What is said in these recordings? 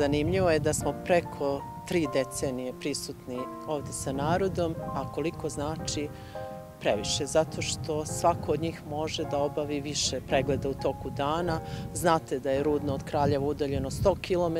Zanimljivo je da smo preko 3 decenije prisutni ovdje sa narodom, a koliko znači previše, zato što svako od njih može da obavi više pregleda u toku dana. Znate da je Rudno od Kraljeva udaljeno 100 km,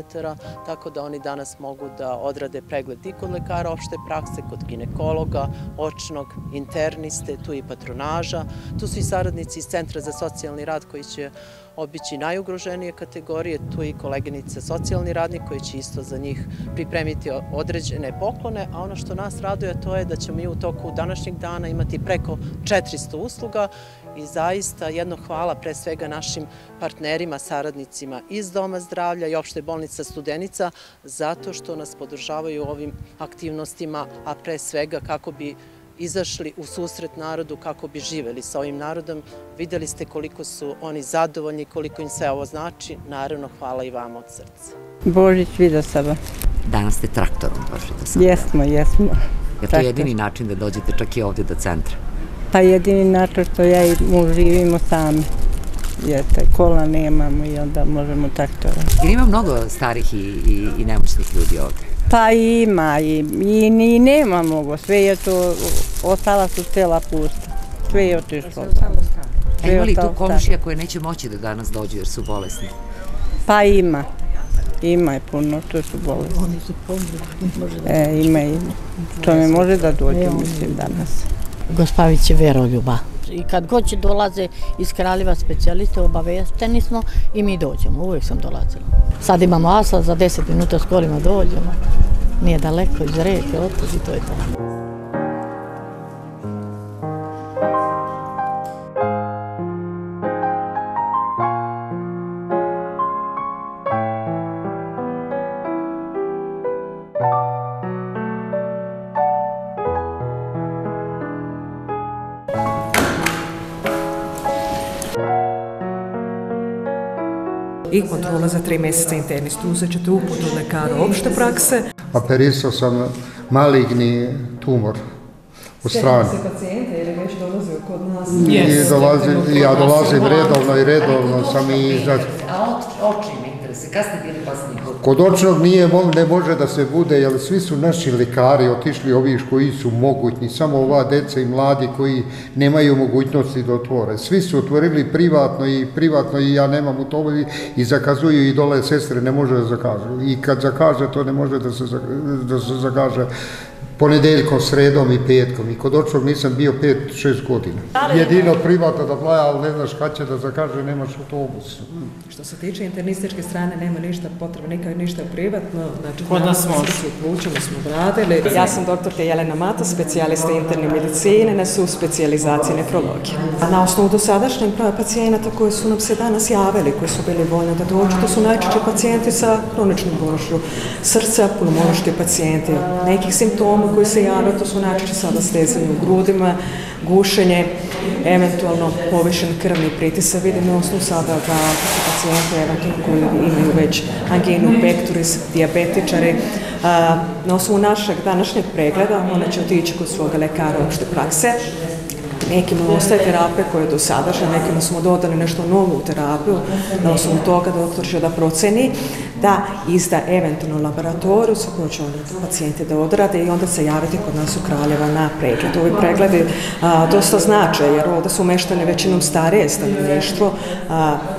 tako da oni danas mogu da odrade pregled i kod lekara opšte prakse, kod ginekologa, očnog, interniste, tu i patronaža. Tu su i saradnici iz Centra za socijalni rad koji će obići najugroženije kategorije, tu i koleginica socijalni radnik koji će isto za njih pripremiti određene poklone, a ono što nas raduje to je da ćemo mi u toku današnjeg dana imati preko 400 usluga i zaista jedno hvala pre svega našim partnerima, saradnicima iz Doma zdravlja i opšte bolnica Studenica, zato što nas podržavaju ovim aktivnostima, a pre svega kako bi izašli u susret narodu, kako bi živeli sa ovim narodom. Videli ste koliko su oni zadovoljni, koliko im sve ovo znači. Naravno, hvala i vama od srca. Božić vidio sada. Danas ste traktorom došli do sada. Jesmo. Je to jedini način da dođete čak i ovdje do centra? Pa jedini način što ja i muž živimo sami. Kola nemamo i onda možemo traktorom. Ili ima mnogo starih i nemoćnih ljudi ovdje? Pa ima i nema mnogo, sve je to, ostala su cela pusta, sve je otišlo. Ima li tu komšija koje neće moći da danas dođu jer su bolesni? Pa ima je puno što su bolesni. Oni su pomogli. Ima, to ne može da dođu, mislim, danas. Gospavić je veroljuba. I kad god će dolaze iz Kraljeva specijaliste, obavešteni smo i mi dođemo, uvijek sam dolazila. Sad imamo asfalt, za 10 minuta s kolima dođemo, nije daleko iz reke, otud i to je to. I kontrola za 3 mjeseca internistu. Uzet ćete uput od lekara opšte prakse. Operisao sam maligni tumor u strani. Čekate se pacijenta ili već dolaze kod nas? Ja dolazim redovno sam i izaći. A oči mi interese, kada ste bili pasni kod? Kod očnog ne može da se bude, jer svi su naši lekari otišli ovi koji su mogućni, samo ova deca i mladi koji nemaju mogućnosti da otvore. Svi su otvorili privatno i ja nemam u tome i zakazuju i dole sestre ne može da zakažu. I kad zakaže to ne može da se zakaže ponedeljkom, sredom i petkom. I kod očnog nisam bio 5-6 godina. Jedino privatno da plaja, ali ne znaš kada će da zakaže, nemaš autobus. Što se tiče internističke strane, nema ništa potrebno, nikad ništa privatno. Kod nas smo radili. Ja sam doktorka Jelena Mata, specijalista interne medicine, na subspecijalizaciji nefrologije. Na osnovu dosadašnjeg broja pacijenata koji su nam se danas javili, koji su bili voljni da dođu, to su najčešće pacijenti sa kroničnom bolešću srca, pulmološki pacijenti, nekih simptoma koji se javljaju, to su najčešće sada stezanje u grudima, gušenje, eventualno povišen krvni pritisak. Vidimo osnovu sada da su pacijente eventualno koji imaju već anginu pektoris, dijabetičari. Na osnovu našeg današnjeg pregleda ona će otići kod svoga lekara opšte prakse. Nekima ostaje terapija koja je dosadašnja, nekima smo dodali nešto novo u terapiju, na osnovu toga doktor će da proceni, da izda eventualno laboratoriju sa kojoj će onda pacijente da odrade i onda se javiti kod nas u Kraljeva na pregled. Ovi pregledi dosta znače jer ovdje su umeštene većinom starije stanovništvo,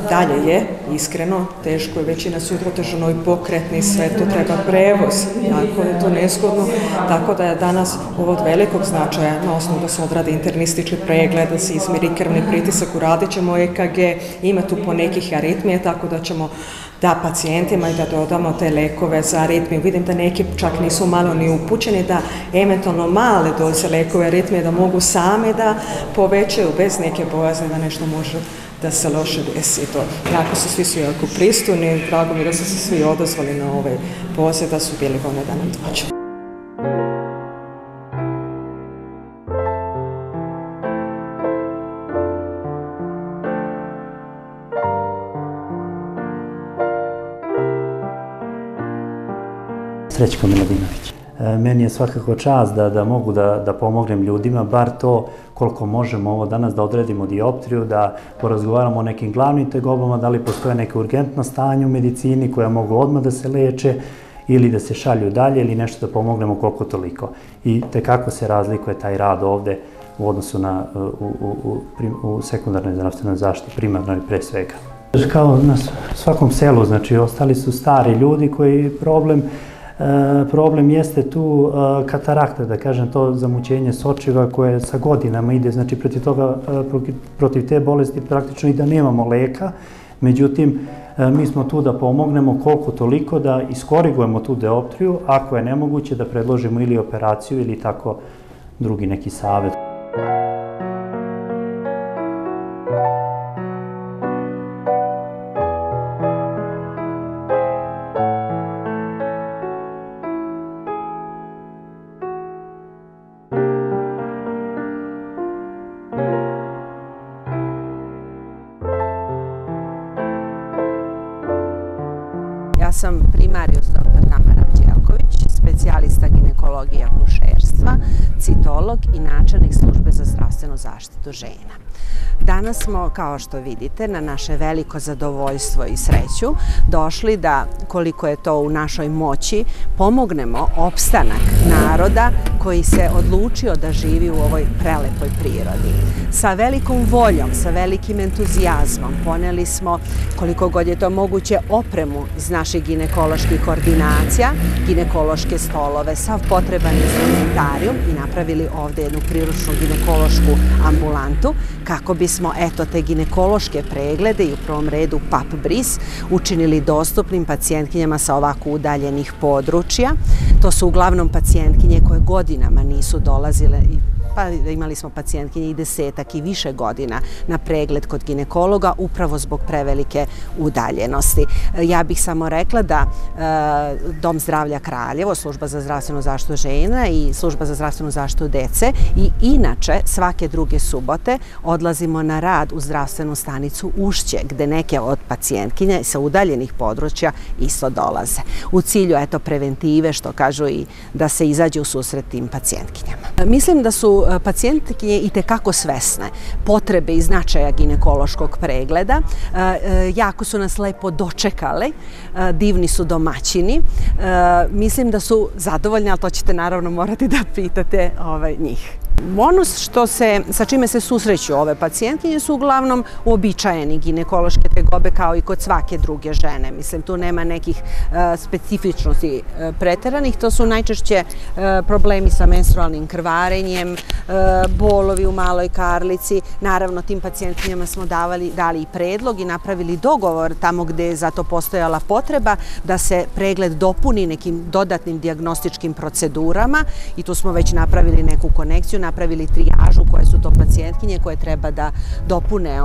dalje je iskreno, teško je, većina su otežano i pokretni, sve to treba prevoz, tako je to nezgodno, tako da je danas ovo od velikog značaja na osnovu da se odrade internistički pregled, da se izmeri krvni pritisak, uradit ćemo EKG, ima tu po nekih aritmije, tako da ćemo da pacijentima i da dodamo te lekove za aritmiju. Vidim da neki čak nisu malo ni upućeni da eventualno male doze lekove aritmije da mogu same da povećaju bez neke bojazne da nešto može da se loše desi. Jako su svi jako pristojni, drago mi da su se svi odazvali na ove pozive, da su bili voljni da nam dođu. Meni je svakako čast da mogu da pomognem ljudima, bar to koliko možemo ovo danas da odredimo dioptriju, da porazgovaramo o nekim glavnim tegobama, da li postoje neke urgentno stanje u medicini koja mogu odmah da se leče ili da se šalju dalje ili nešto da pomognemo koliko toliko. I tekako se razlikuje taj rad ovde u odnosu na sekundarnoj zdravstvenoj zaštiti, primarnoj pre svega. Kao na svakom selu, znači ostali su stari ljudi koji problem jeste tu katarakta, da kažem to zamućenje sočiva koje sa godinama ide, znači protiv te bolesti praktično i da nemamo leka, međutim mi smo tu da pomognemo koliko toliko da iskorigujemo tu dioptriju, ako je nemoguće da predložimo ili operaciju ili tako drugi neki savjet. Ja sam primarius dr. Tamara Vđelković, specijalista ginekologije i akušerstva, citolog i načelnik službe za zdravstvenu zaštitu žena. Danas smo, kao što vidite, na naše veliko zadovoljstvo i sreću došli da, koliko je to u našoj moći, pomognemo opstanak naroda koji se odlučio da živi u ovoj prelepoj prirodi. Sa velikom voljom, sa velikim entuzijazmom poneli smo, koliko god je to moguće, opremu iz naših ginekoloških ordinacija, ginekološke stolove, sav potreban instrumentarijum i napravili ovdje jednu priručnu ginekološku ambulantu kako bi smo te ginekološke preglede i u prvom redu PAP-BRIS učinili dostupnim pacijentkinjama sa ovako udaljenih područja. To su uglavnom pacijentkinje koje godinama nisu dolazile, pa imali smo pacijentkinje i 10-ak i više godina na pregled kod ginekologa upravo zbog prevelike udaljenosti. Ja bih samo rekla da Dom zdravlja Kraljevo, služba za zdravstvenu zaštitu žena i služba za zdravstvenu zaštitu dece i inače svake druge subote odlazimo na rad u zdravstvenu stanicu Ušće gde neke od pacijentkinja sa udaljenih područja isto dolaze. U cilju preventive, što kažu i da se izađe u susret tim pacijentkinjama. Mislim da su pacijentkinje i tekako svesne potrebe i značaja ginekološkog pregleda. Jako su nas lepo dočekale, divni su domaćini. Mislim da su zadovoljni, ali to ćete naravno morati da pitate njih. Ono sa čime se susreću ove pacijentkinje su uglavnom uobičajeni ginekološke tegobe kao i kod svake druge žene. Mislim, tu nema nekih specifičnosti preteranih. To su najčešće problemi sa menstrualnim krvarenjem, bolovi u maloj karlici. Naravno, tim pacijentkinjama smo dali i predlog i napravili dogovor tamo gde je za to postojala potreba da se pregled dopuni nekim dodatnim dijagnostičkim procedurama i tu smo već napravili neku konekciju, napravili trijažu koje su to pacijentkinje koje treba da dopune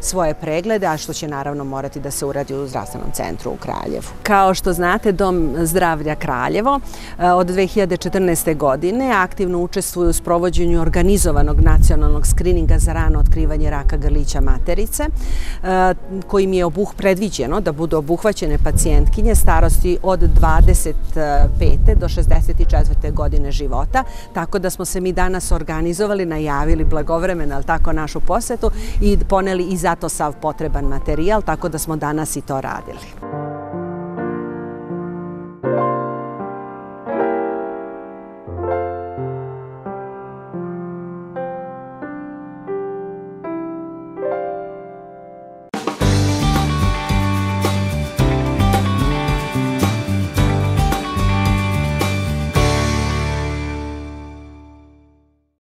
svoje preglede, a što će naravno morati da se uradi u zdravstvenom centru u Kraljevu. Kao što znate, Dom zdravlja Kraljevo od 2014. godine aktivno učestvuju u sprovođenju organizovanog nacionalnog skrininga za rano otkrivanje raka grlića materice, kojim je predviđeno da budu obuhvaćene pacijentkinje starosti od 25. do 64. godine života, tako da smo se mi danas organizovali, najavili blagovremeno, ali tako, našu posetu i poneli i zato sav potreban materijal, tako da smo danas i to radili.